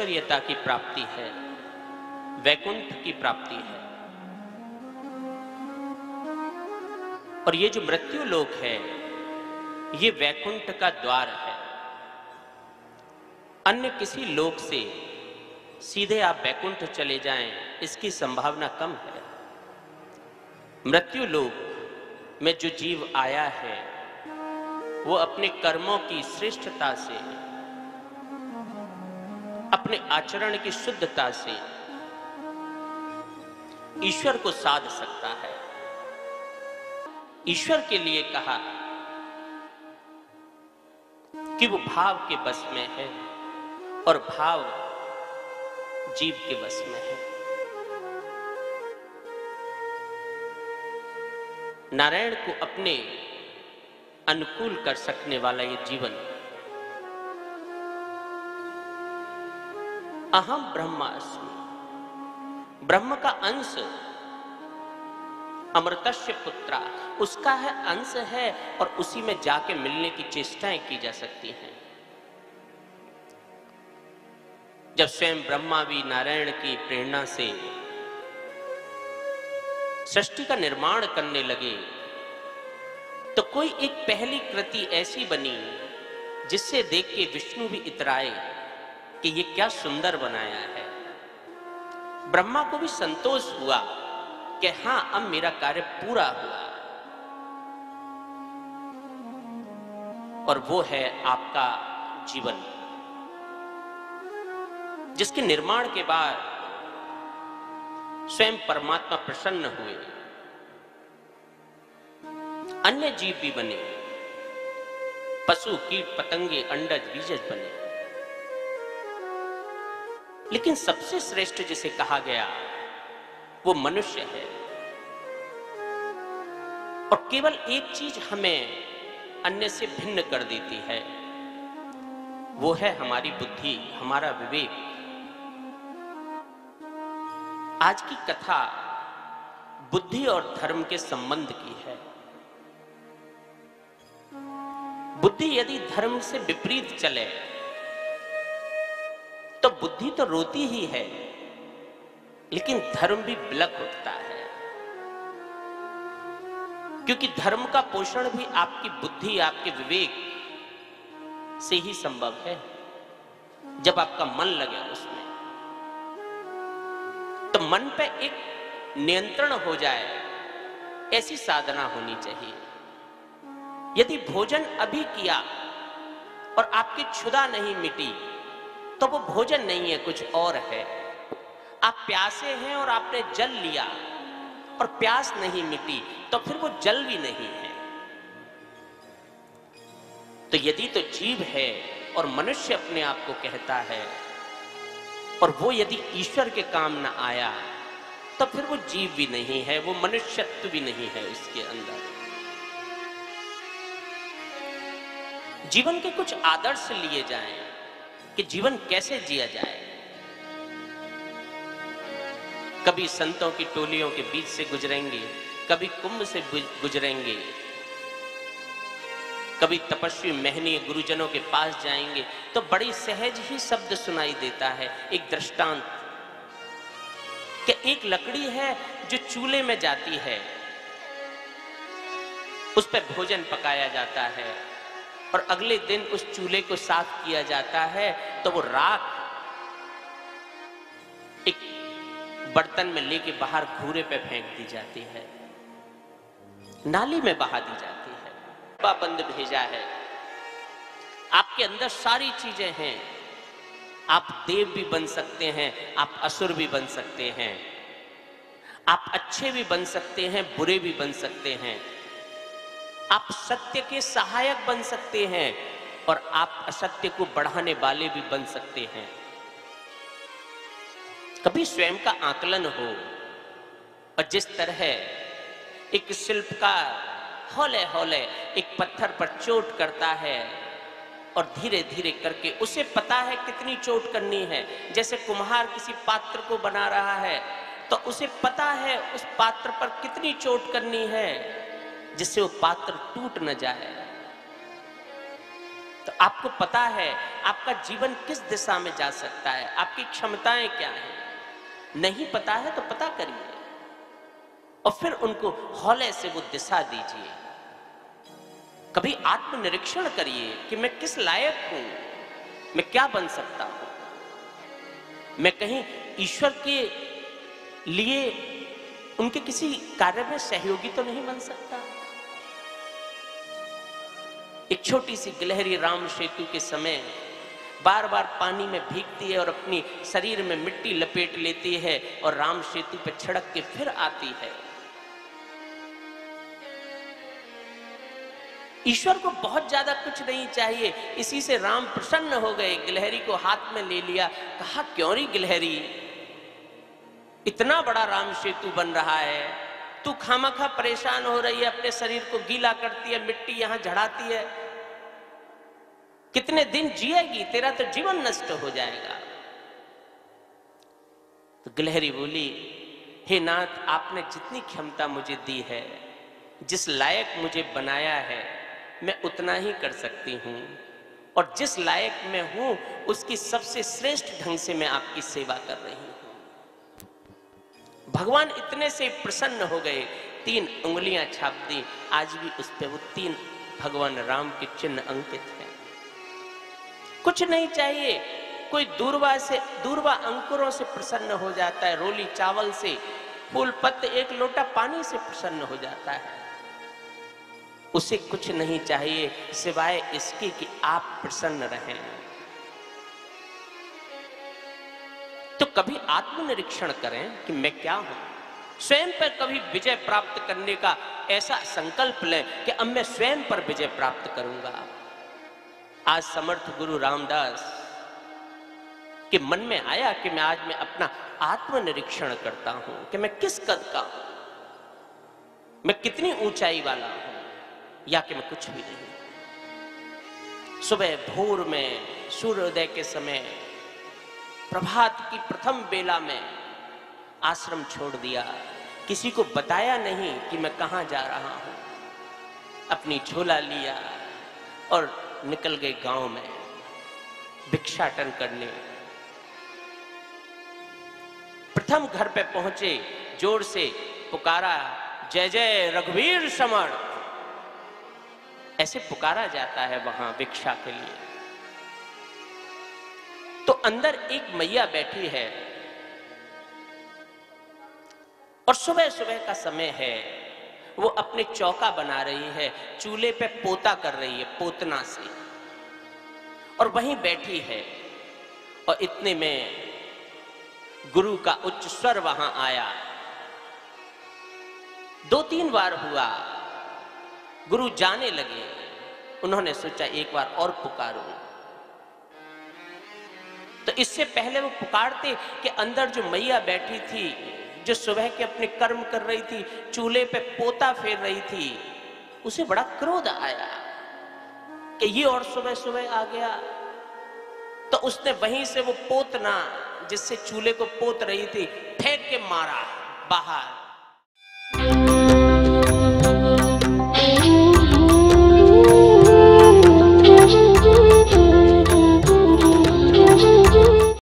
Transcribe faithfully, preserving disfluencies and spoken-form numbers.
ऐश्वर्यता की प्राप्ति है, वैकुंठ की प्राप्ति है। और ये जो मृत्यु लोक है ये वैकुंठ का द्वार है। अन्य किसी लोक से सीधे आप वैकुंठ चले जाएं इसकी संभावना कम है। मृत्यु लोक में जो जीव आया है वो अपने कर्मों की श्रेष्ठता से, अपने आचरण की शुद्धता से ईश्वर को साध सकता है। ईश्वर के लिए कहा कि वो भाव के बस में है और भाव जीव के बस में है। नारायण को अपने अनुकूल कर सकने वाला ये जीवन अहम ब्रह्मास्मि, ब्रह्म का अंश, अमृतस्य पुत्रा, उसका है अंश है और उसी में जाके मिलने की चेष्टाएं की जा सकती हैं। जब स्वयं ब्रह्मा भी नारायण की प्रेरणा से सृष्टि का निर्माण करने लगे तो कोई एक पहली कृति ऐसी बनी जिससे देख के विष्णु भी इतराए कि ये क्या सुंदर बनाया है। ब्रह्मा को भी संतोष हुआ कि हां अब मेरा कार्य पूरा हुआ। और वो है आपका जीवन जिसके निर्माण के बाद स्वयं परमात्मा प्रसन्न हुए, अन्य जीव भी बने, पशु, कीट, पतंगे, अंडज, बीजज बने। लेकिन सबसे श्रेष्ठ जिसे कहा गया वो मनुष्य है। और केवल एक चीज हमें अन्य से भिन्न कर देती है, वो है हमारी बुद्धि, हमारा विवेक। आज की कथा बुद्धि और धर्म के संबंध की है। बुद्धि यदि धर्म से विपरीत चले तो बुद्धि तो रोती ही है, लेकिन धर्म भी बिलख उठता है। क्योंकि धर्म का पोषण भी आपकी बुद्धि, आपके विवेक से ही संभव है। जब आपका मन लगे उसमें तो मन पे एक नियंत्रण हो जाए, ऐसी साधना होनी चाहिए। यदि भोजन अभी किया और आपकी क्षुधा नहीं मिटी तो वो भोजन नहीं है, कुछ और है। आप प्यासे हैं और आपने जल लिया और प्यास नहीं मिटी तो फिर वो जल भी नहीं है। तो यदि तो जीव है और मनुष्य अपने आप को कहता है और वो यदि ईश्वर के काम ना आया तो फिर वो जीव भी नहीं है, वो मनुष्यत्व भी नहीं है इसके अंदर। जीवन के कुछ आदर्श लिए जाएं कि जीवन कैसे जिया जाए। कभी संतों की टोलियों के बीच से गुजरेंगे, कभी कुंभ से गुजरेंगे, कभी तपस्वी महनीय गुरुजनों के पास जाएंगे तो बड़ी सहज ही शब्द सुनाई देता है। एक दृष्टांत कि एक लकड़ी है जो चूल्हे में जाती है, उस पर भोजन पकाया जाता है और अगले दिन उस चूल्हे को साफ किया जाता है तो वो राख एक बर्तन में लेके बाहर घूरे पे फेंक दी जाती है, नाली में बहा दी जाती है। बंद भेजा है, आपके अंदर सारी चीजें हैं, आप देव भी बन सकते हैं, आप असुर भी बन सकते हैं, आप अच्छे भी बन सकते हैं, बुरे भी बन सकते हैं, आप सत्य के सहायक बन सकते हैं और आप असत्य को बढ़ाने वाले भी बन सकते हैं। कभी स्वयं का आकलन हो। और जिस तरह एक शिल्पकार हौले हौले एक पत्थर पर चोट करता है और धीरे धीरे करके उसे पता है कितनी चोट करनी है। जैसे कुम्हार किसी पात्र को बना रहा है तो उसे पता है उस पात्र पर कितनी चोट करनी है जिससे वो पात्र टूट न जाए। तो आपको पता है आपका जीवन किस दिशा में जा सकता है, आपकी क्षमताएं क्या हैं। नहीं पता है तो पता करिए और फिर उनको हौले से वो दिशा दीजिए। कभी आत्मनिरीक्षण करिए कि मैं किस लायक हूं, मैं क्या बन सकता हूं, मैं कहीं ईश्वर के लिए उनके किसी कार्य में सहयोगी तो नहीं बन सकता। एक छोटी सी गिलहरी राम सेतु के समय बार बार पानी में भीगती है और अपनी शरीर में मिट्टी लपेट लेती है और राम सेतु पर छिड़क के फिर आती है। ईश्वर को बहुत ज्यादा कुछ नहीं चाहिए, इसी से राम प्रसन्न हो गए। गिलहरी को हाथ में ले लिया, कहा क्यों री गिलहरी, इतना बड़ा राम सेतु बन रहा है, तू खामखा परेशान हो रही है, अपने शरीर को गीला करती है, मिट्टी यहां झड़ाती है, कितने दिन जिएगी, तेरा तो जीवन नष्ट हो जाएगा। तो गिलहरी बोली, हे नाथ, आपने जितनी क्षमता मुझे दी है, जिस लायक मुझे बनाया है, मैं उतना ही कर सकती हूं और जिस लायक मैं हूं उसकी सबसे श्रेष्ठ ढंग से मैं आपकी सेवा कर रही हूं। भगवान इतने से प्रसन्न हो गए, तीन उंगलियां छाप दी। आज भी उस पे वो तीन भगवान राम के चिन्ह अंकित हैं। कुछ नहीं चाहिए, कोई दूरवा से दूरवा अंकुरों से प्रसन्न हो जाता है, रोली चावल से, फूल पत्ते एक लोटा पानी से प्रसन्न हो जाता है। उसे कुछ नहीं चाहिए सिवाय इसके कि आप प्रसन्न रहें। तो कभी आत्मनिरीक्षण करें कि मैं क्या हूं, स्वयं पर कभी विजय प्राप्त करने का ऐसा संकल्प लें कि अब मैं स्वयं पर विजय प्राप्त करूंगा। आज समर्थ गुरु रामदास के मन में आया कि मैं आज मैं अपना आत्मनिरीक्षण करता हूं कि मैं किस कद का हूं, मैं कितनी ऊंचाई वाला हूं या कि मैं कुछ भी नहीं। सुबह भोर में, सूर्योदय के समय, प्रभात की प्रथम बेला में आश्रम छोड़ दिया। किसी को बताया नहीं कि मैं कहां जा रहा हूं। अपनी झोला लिया और निकल गए गांव में भिक्षाटन करने। प्रथम घर पे पहुंचे, जोर से पुकारा, जय जय रघुवीर समर्थ, ऐसे पुकारा जाता है वहां भिक्षा के लिए। तो अंदर एक मैया बैठी है और सुबह सुबह का समय है, वो अपने चौका बना रही है, चूल्हे पे पोता कर रही है पोतना से, और वहीं बैठी है। और इतने में गुरु का उच्च स्वर वहां आया। दो तीन बार हुआ, गुरु जाने लगे। उन्होंने सोचा एक बार और पुकारो। तो इससे पहले वो पुकारते कि अंदर जो मैया बैठी थी, जो सुबह के अपने कर्म कर रही थी, चूल्हे पे पोता फेर रही थी, उसे बड़ा क्रोध आया कि ये और सुबह सुबह आ गया। तो उसने वहीं से वो पोतना जिससे चूल्हे को पोत रही थी, फेंक के मारा बाहर।